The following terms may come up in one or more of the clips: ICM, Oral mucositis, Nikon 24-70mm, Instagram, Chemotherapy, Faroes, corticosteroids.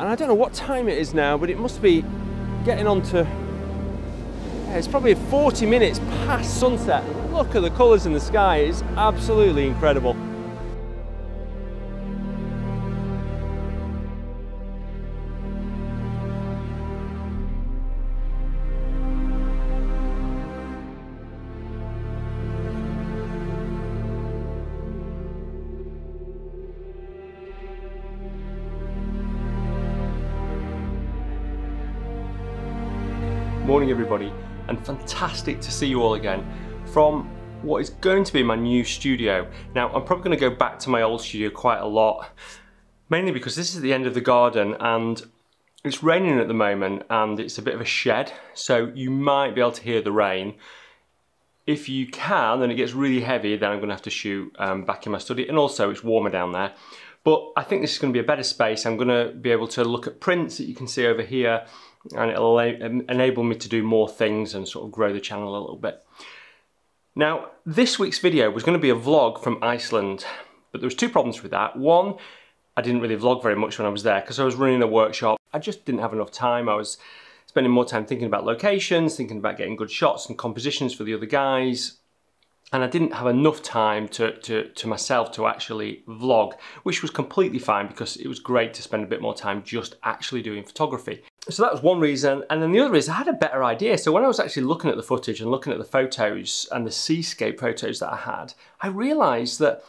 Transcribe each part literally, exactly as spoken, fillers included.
And I don't know what time it is now, but it must be getting on to, yeah, it's probably forty minutes past sunset. Look at the colours in the sky, it's absolutely incredible. Morning everybody, and fantastic to see you all again from what is going to be my new studio. Now I'm probably going to go back to my old studio quite a lot, mainly because this is the end of the garden and it's raining at the moment and it's a bit of a shed, so you might be able to hear the rain. If you can and it gets really heavy, then I'm going to have to shoot um, back in my study, and also it's warmer down there. But I think this is going to be a better space. I'm going to be able to look at prints that you can see over here, and it'll enable me to do more things and sort of grow the channel a little bit. Now, this week's video was going to be a vlog from Iceland, but there was two problems with that. One, I didn't really vlog very much when I was there because I was running a workshop. I just didn't have enough time. I was spending more time thinking about locations, thinking about getting good shots and compositions for the other guys, and I didn't have enough time to, to, to myself to actually vlog, which was completely fine because it was great to spend a bit more time just actually doing photography. So that was one reason, and then the other is I had a better idea. So when I was actually looking at the footage and looking at the photos and the seascape photos that I had, I realised that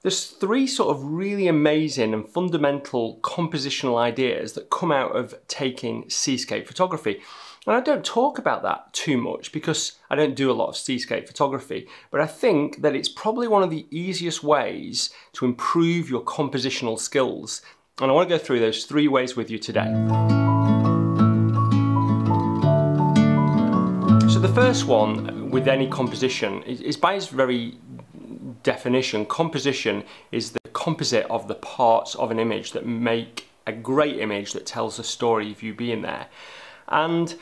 there's three sort of really amazing and fundamental compositional ideas that come out of taking seascape photography. And I don't talk about that too much because I don't do a lot of seascape photography, but I think that it's probably one of the easiest ways to improve your compositional skills. And I want to go through those three ways with you today. So the first one with any composition is, by its very definition, composition is the composite of the parts of an image that make a great image that tells a story of you being there. And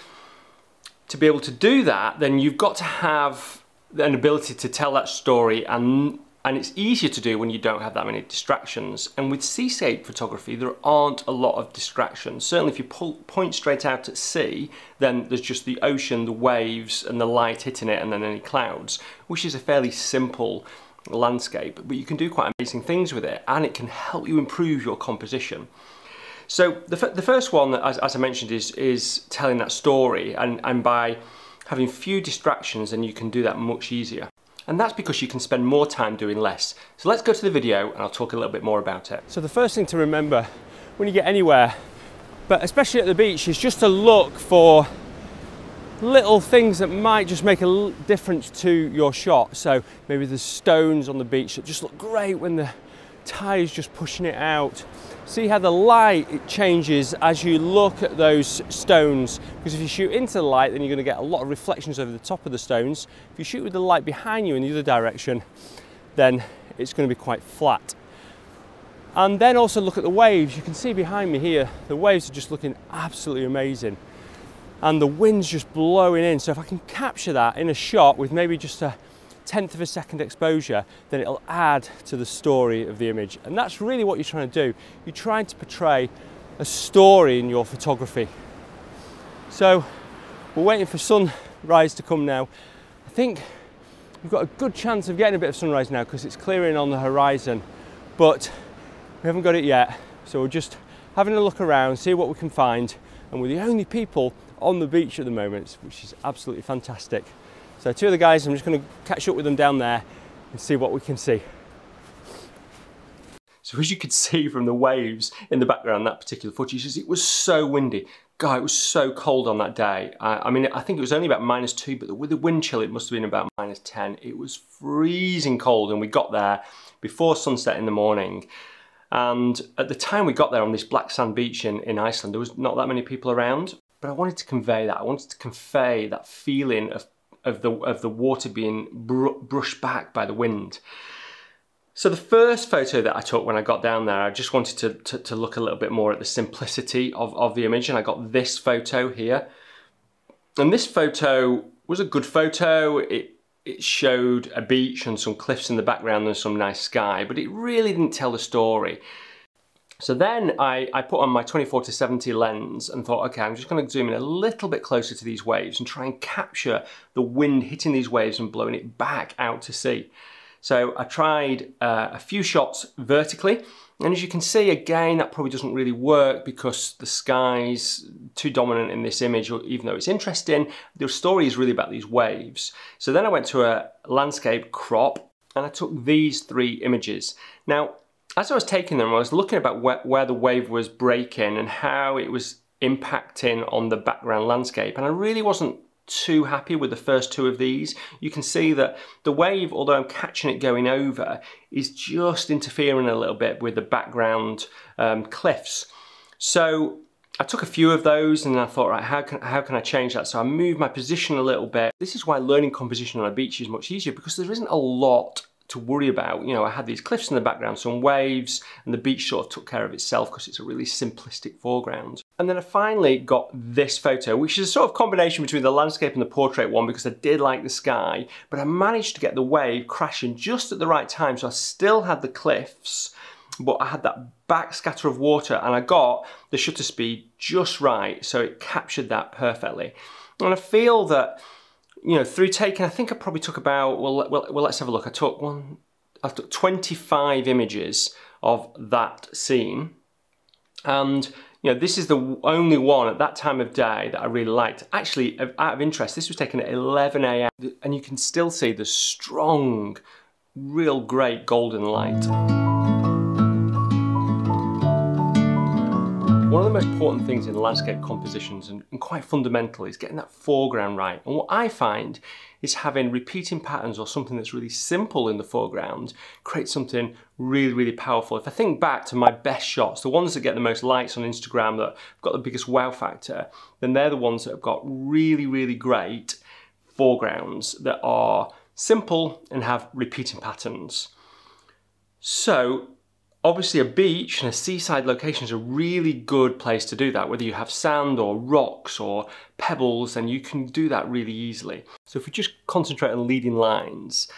to be able to do that, then you've got to have an ability to tell that story, and, and it's easier to do when you don't have that many distractions. And with seascape photography, there aren't a lot of distractions. Certainly if you pull, point straight out at sea, then there's just the ocean, the waves, and the light hitting it, and then any clouds, which is a fairly simple landscape, but you can do quite amazing things with it, and it can help you improve your composition. So the, the first one, as, as I mentioned, is, is telling that story, and, and by having few distractions, then you can do that much easier. And that's because you can spend more time doing less. So let's go to the video and I'll talk a little bit more about it. So the first thing to remember when you get anywhere, but especially at the beach, is just to look for little things that might just make a difference to your shot. So maybe there's stones on the beach that just look great when the tide is just pushing it out. See how the light changes as you look at those stones, because if you shoot into the light, then you're going to get a lot of reflections over the top of the stones. If you shoot with the light behind you in the other direction, then it's going to be quite flat. And then also look at the waves. You can see behind me here, the waves are just looking absolutely amazing. And the wind's just blowing in. So if I can capture that in a shot with maybe just a tenth of a second exposure, then it'll add to the story of the image. And that's really what you're trying to do. You're trying to portray a story in your photography. So we're waiting for sunrise to come now. I think we've got a good chance of getting a bit of sunrise now because it's clearing on the horizon, but we haven't got it yet. So we're just having a look around, see what we can find. And we're the only people on the beach at the moment, which is absolutely fantastic. So two of the guys, I'm just going to catch up with them down there and see what we can see. So as you could see from the waves in the background, that particular footage, it was so windy. God, it was so cold on that day. I, I mean, I think it was only about minus two, but with the wind chill, it must have been about minus ten. It was freezing cold, and we got there before sunset in the morning. And at the time we got there on this black sand beach in, in Iceland, there was not that many people around, but I wanted to convey that. I wanted to convey that feeling of Of the, of the water being br brushed back by the wind. So the first photo that I took when I got down there, I just wanted to, to, to look a little bit more at the simplicity of, of the image, and I got this photo here. And this photo was a good photo. It, it showed a beach and some cliffs in the background and some nice sky, but it really didn't tell the story. So then I, I put on my twenty-four to seventy lens and thought, okay, I'm just gonna zoom in a little bit closer to these waves and try and capture the wind hitting these waves and blowing it back out to sea. So I tried uh, a few shots vertically, and as you can see, again, that probably doesn't really work because the sky's too dominant in this image, even though it's interesting. The story is really about these waves. So then I went to a landscape crop and I took these three images. Now, as I was taking them, I was looking about where, where the wave was breaking and how it was impacting on the background landscape. And I really wasn't too happy with the first two of these. You can see that the wave, although I'm catching it going over, is just interfering a little bit with the background um, cliffs. So I took a few of those and I thought, right, how can, how can I change that? So I moved my position a little bit. This is why learning composition on a beach is much easier, because there isn't a lot to worry about. You know, I had these cliffs in the background, some waves, and the beach sort of took care of itself because it's a really simplistic foreground. And then I finally got this photo, which is a sort of combination between the landscape and the portrait one, because I did like the sky, but I managed to get the wave crashing just at the right time. So I still had the cliffs, but I had that backscatter of water, and I got the shutter speed just right, so it captured that perfectly. And I feel that, you know, through taking, I think I probably took about, well, well, well let's have a look. I took one, I took twenty-five images of that scene. And, you know, this is the only one at that time of day that I really liked. Actually, out of interest, this was taken at eleven A M and you can still see the strong, real great golden light. One of the most important things in landscape compositions, and quite fundamental, is getting that foreground right. And what I find is having repeating patterns or something that's really simple in the foreground creates something really, really powerful. If I think back to my best shots, the ones that get the most likes on Instagram, that have got the biggest wow factor, then they're the ones that have got really, really great foregrounds that are simple and have repeating patterns. So, obviously a beach and a seaside location is a really good place to do that. Whether you have sand or rocks or pebbles, then you can do that really easily. So if we just concentrate on leading lines,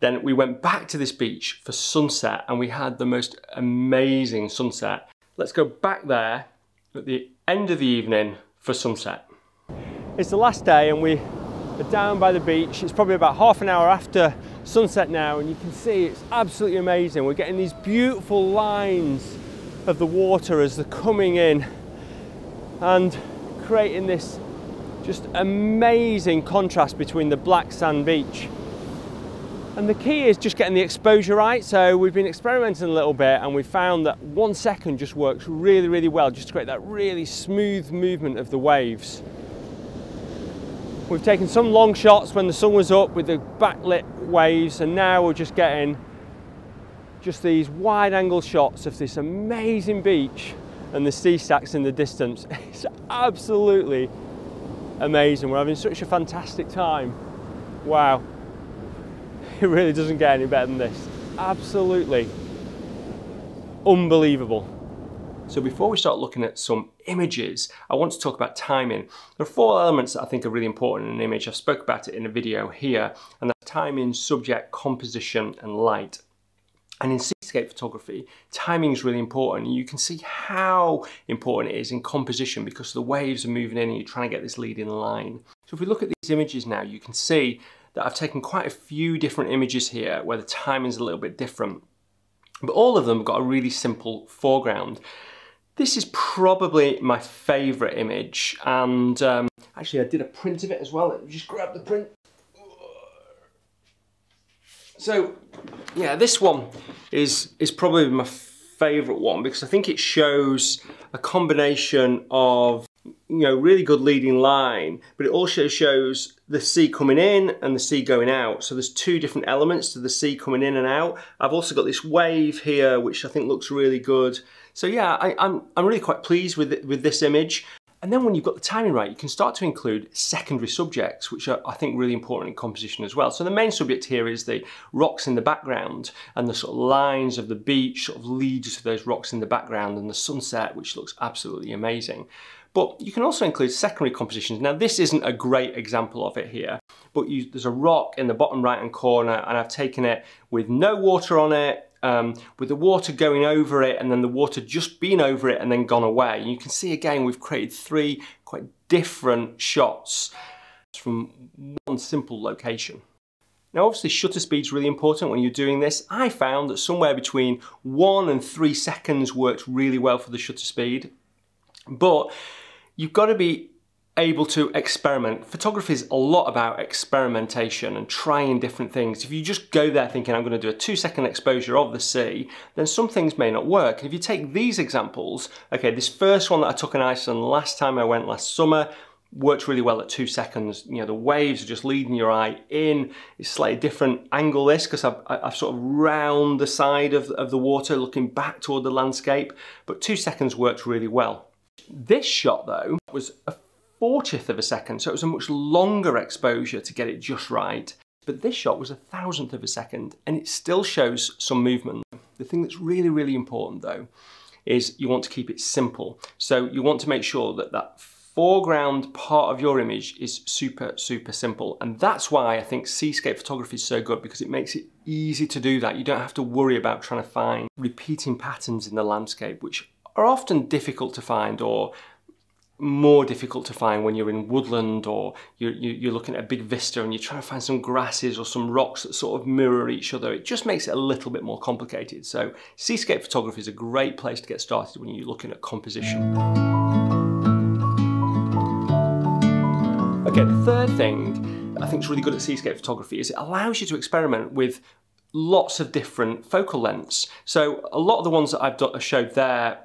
then we went back to this beach for sunset and we had the most amazing sunset. Let's go back there at the end of the evening for sunset. It's the last day and we are down by the beach. It's probably about half an hour after sunset now, and you can see it's absolutely amazing. We're getting these beautiful lines of the water as they're coming in and creating this just amazing contrast between the black sand beach. And the key is just getting the exposure right. So we've been experimenting a little bit and we found that one second just works really, really well, just to create that really smooth movement of the waves. We've taken some long shots when the sun was up with the backlit waves, and now we're just getting just these wide angle shots of this amazing beach and the sea stacks in the distance. It's absolutely amazing. We're having such a fantastic time. Wow. It really doesn't get any better than this. Absolutely unbelievable. So before we start looking at some images, I want to talk about timing. There are four elements that I think are really important in an image. I've spoke about it in a video here, and that's timing, subject, composition, and light. And in seascape photography, timing is really important. You can see how important it is in composition because the waves are moving in and you're trying to get this leading line. So if we look at these images now, you can see that I've taken quite a few different images here where the timing is a little bit different, but all of them have got a really simple foreground. This is probably my favourite image, and um, actually I did a print of it as well. Let me just grab the print. So yeah, this one is, is probably my favourite one because I think it shows a combination of, you know, really good leading line, but it also shows the sea coming in and the sea going out. So there's two different elements to the sea coming in and out. I've also got this wave here, which I think looks really good. So yeah, I, I'm, I'm really quite pleased with, it, with this image. And then when you've got the timing right, you can start to include secondary subjects, which are, I think, really important in composition as well. So the main subject here is the rocks in the background, and the sort of lines of the beach sort of lead to those rocks in the background and the sunset, which looks absolutely amazing. But you can also include secondary compositions. Now, this isn't a great example of it here, but you, there's a rock in the bottom right-hand corner, and I've taken it with no water on it, um, with the water going over it and then the water just been over it and then gone away. And you can see again we've created three quite different shots from one simple location. Now obviously shutter speed is really important when you're doing this. I found that somewhere between one and three seconds worked really well for the shutter speed, but you've got to be able to experiment. Photography is a lot about experimentation and trying different things. If you just go there thinking I'm going to do a two second exposure of the sea, then some things may not work. And if you take these examples, okay, this first one that I took in Iceland last time I went last summer worked really well at two seconds. You know, the waves are just leading your eye in. It's slightly different angle this, because I've, I've sort of round the side of, of the water looking back toward the landscape, but two seconds worked really well. This shot though was a fortieth of a second, so it was a much longer exposure to get it just right. But this shot was a thousandth of a second and it still shows some movement. The thing that's really, really important though is you want to keep it simple. So you want to make sure that that foreground part of your image is super, super simple. And that's why I think seascape photography is so good, because it makes it easy to do that. You don't have to worry about trying to find repeating patterns in the landscape, which are often difficult to find, or more difficult to find when you're in woodland, or you're, you're looking at a big vista and you're trying to find some grasses or some rocks that sort of mirror each other. It just makes it a little bit more complicated. So seascape photography is a great place to get started when you're looking at composition. Okay, the third thing I think is really good at seascape photography is it allows you to experiment with lots of different focal lengths. So a lot of the ones that I've done, showed there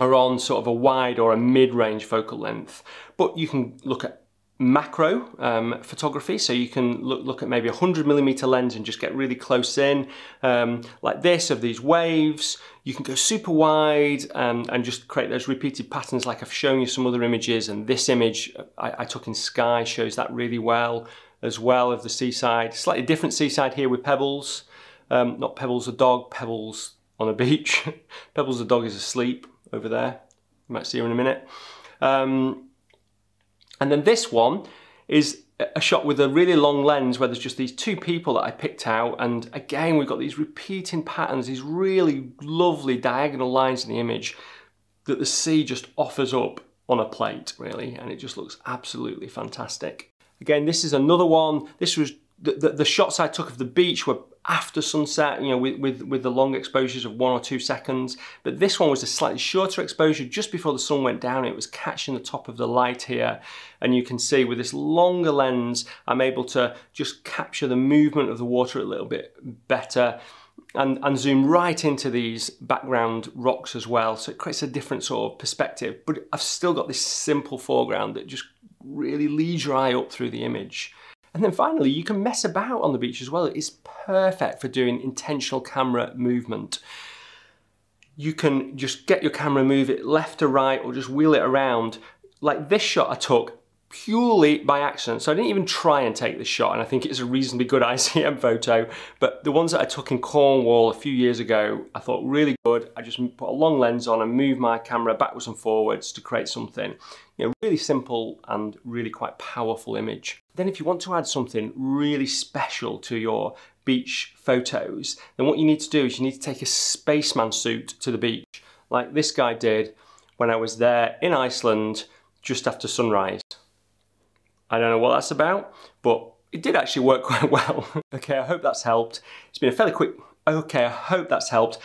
are on sort of a wide or a mid-range focal length, but you can look at macro um, photography, so you can look, look at maybe a one hundred millimeter lens and just get really close in, um, like this, of these waves. You can go super wide and, and just create those repeated patterns like I've shown you some other images, and this image I, I took in Sky shows that really well as well, of the seaside. Slightly different seaside here with pebbles, um, not Pebbles a dog, Pebbles on a beach. Pebbles the dog is asleep over there, you might see her in a minute. Um, And then this one is a shot with a really long lens where there's just these two people that I picked out. And again, we've got these repeating patterns, these really lovely diagonal lines in the image that the sea just offers up on a plate, really. And it just looks absolutely fantastic. Again, this is another one. This was the, the, the shots I took of the beach were after sunset, you know, with, with, with the long exposures of one or two seconds. But this one was a slightly shorter exposure just before the sun went down. It was catching the top of the light here. And you can see with this longer lens, I'm able to just capture the movement of the water a little bit better and, and zoom right into these background rocks as well. So it creates a different sort of perspective, but I've still got this simple foreground that just really leads your eye up through the image. And then finally, you can mess about on the beach as well. It's perfect for doing intentional camera movement. You can just get your camera, move it left to right, or just wheel it around. Like this shot I took purely by accident. So I didn't even try and take this shot, and I think it's a reasonably good I C M photo. But the ones that I took in Cornwall a few years ago, I thought really good. I just put a long lens on and moved my camera backwards and forwards to create something, you know, really simple and really quite powerful image. Then if you want to add something really special to your beach photos, then what you need to do is you need to take a spaceman suit to the beach, like this guy did when I was there in Iceland just after sunrise. I don't know what that's about, but it did actually work quite well. Okay, I hope that's helped. It's been a fairly quick, okay, I hope that's helped.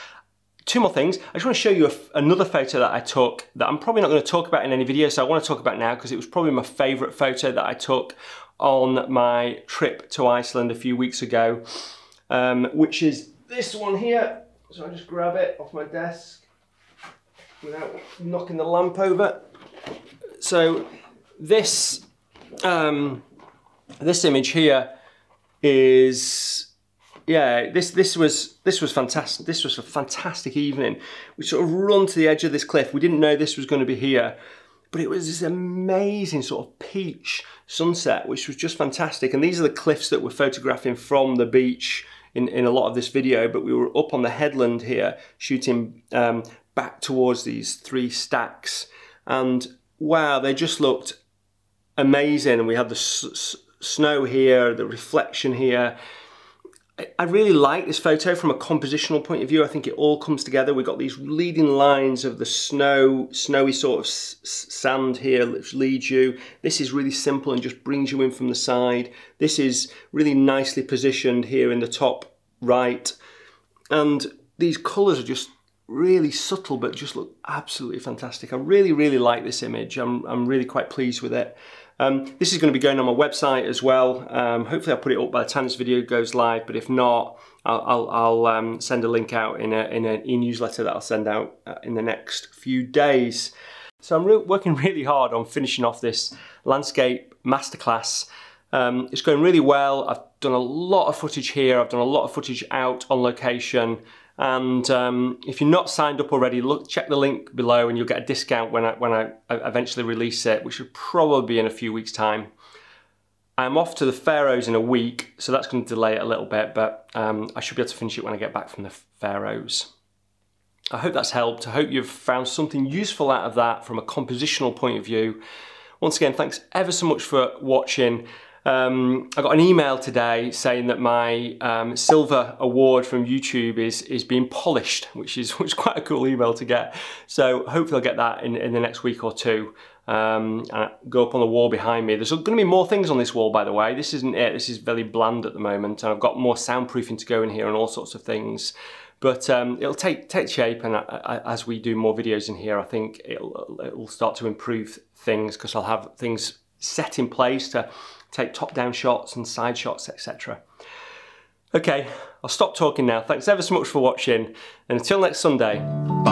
Two more things. I just want to show you a, another photo that I took that I'm probably not going to talk about in any video, so I want to talk about now because it was probably my favourite photo that I took on my trip to Iceland a few weeks ago, um, which is this one here. So I just grab it off my desk without knocking the lamp over. So this, um, this image here is... Yeah, this this was this was fantastic. This was a fantastic evening. We sort of run to the edge of this cliff. We didn't know this was going to be here, but it was this amazing sort of peach sunset, which was just fantastic. And these are the cliffs that we're photographing from the beach in in a lot of this video. But we were up on the headland here, shooting um, back towards these three stacks, and wow, they just looked amazing. And we had the s s snow here, the reflection here. I really like this photo from a compositional point of view. I think it all comes together. We've got these leading lines of the snow, snowy sort of s sand here, which leads you. This is really simple and just brings you in from the side. This is really nicely positioned here in the top right. And these colours are just really subtle, but just look absolutely fantastic. I really, really like this image. I'm, I'm really quite pleased with it. Um, this is going to be going on my website as well. Um, hopefully I'll put it up by the time this video goes live, but if not, I'll, I'll, I'll um, send a link out in, a, in an e-newsletter that I'll send out uh, in the next few days. So I'm re working really hard on finishing off this landscape masterclass. Um, it's going really well. I've done a lot of footage here. I've done a lot of footage out on location. And um, if you're not signed up already, look, check the link below and you'll get a discount when I, when I eventually release it, which should probably be in a few weeks' time. I'm off to the Faroes in a week, so that's going to delay it a little bit, but um, I should be able to finish it when I get back from the Faroes. I hope that's helped. I hope you've found something useful out of that from a compositional point of view. Once again, thanks ever so much for watching. Um, I got an email today saying that my um, silver award from YouTube is is being polished, which is which is quite a cool email to get. So hopefully I'll get that in, in the next week or two. Um, and go up on the wall behind me. There's going to be more things on this wall, by the way. This isn't it. This is very bland at the moment, and I've got more soundproofing to go in here and all sorts of things. But um, it'll take take shape, and I, I, as we do more videos in here, I think it'll it'll start to improve things because I'll have things set in place to take top-down shots and side shots, et cetera. Okay, I'll stop talking now. Thanks ever so much for watching, and until next Sunday, bye.